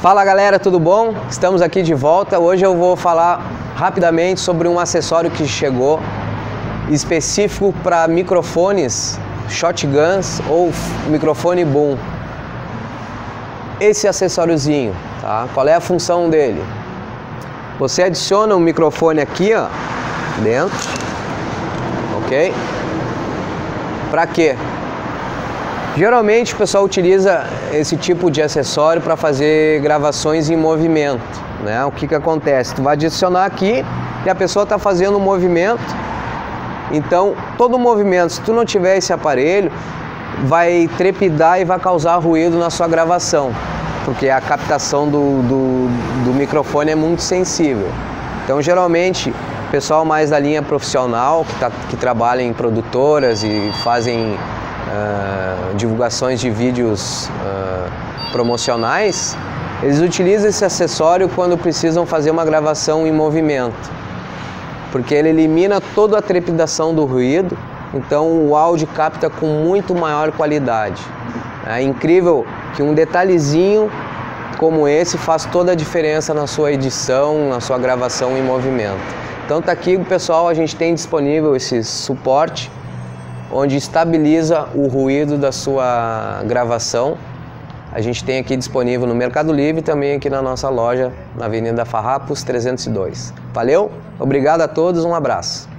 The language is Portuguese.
Fala galera, tudo bom? Estamos aqui de volta. Hoje eu vou falar rapidamente sobre um acessório que chegou específico para microfones shotguns ou microfone boom. Esse acessóriozinho, tá? Qual é a função dele? Você adiciona um microfone aqui, ó, dentro, ok? Para quê? Geralmente o pessoal utiliza esse tipo de acessório para fazer gravações em movimento, né? O que que acontece? Tu vai adicionar aqui e a pessoa está fazendo um movimento. Então, todo movimento, se tu não tiver esse aparelho, vai trepidar e vai causar ruído na sua gravação, porque a captação do microfone é muito sensível. Então, geralmente, o pessoal mais da linha profissional, que trabalha em produtoras e fazem divulgações de vídeos promocionais, eles utilizam esse acessório quando precisam fazer uma gravação em movimento, porque ele elimina toda a trepidação do ruído, então o áudio capta com muito maior qualidade. É incrível que um detalhezinho como esse faz toda a diferença na sua edição, na sua gravação em movimento. Então tá aqui, pessoal, a gente tem disponível esse suporte, onde estabiliza o ruído da sua gravação. A gente tem aqui disponível no Mercado Livre e também aqui na nossa loja, na Avenida Farrapos 302. Valeu, obrigado a todos, um abraço.